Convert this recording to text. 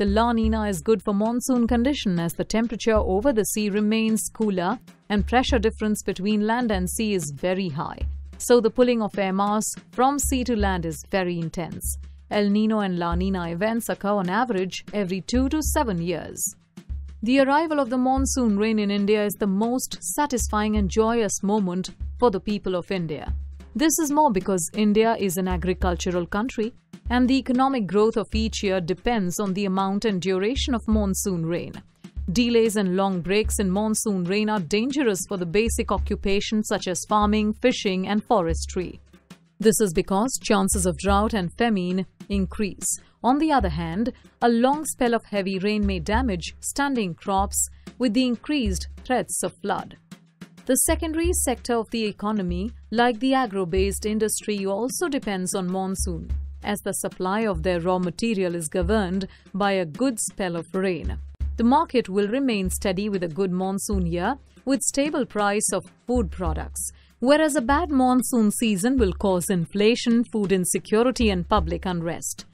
The La Niña is good for monsoon condition as the temperature over the sea remains cooler and pressure difference between land and sea is very high. So the pulling of air mass from sea to land is very intense. El Niño and La Niña events occur on average every 2 to 7 years. The arrival of the monsoon rain in India is the most satisfying and joyous moment for the people of India. This is more because India is an agricultural country, and the economic growth of each year depends on the amount and duration of monsoon rain. Delays and long breaks in monsoon rain are dangerous for the basic occupations such as farming, fishing, and forestry. This is because chances of drought and famine increase. On the other hand, a long spell of heavy rain may damage standing crops with the increased threats of flood. The secondary sector of the economy, like the agro-based industry, also depends on monsoon, as the supply of their raw material is governed by a good spell of rain. The market will remain steady with a good monsoon year with stable price of food products, whereas a bad monsoon season will cause inflation, food insecurity and public unrest.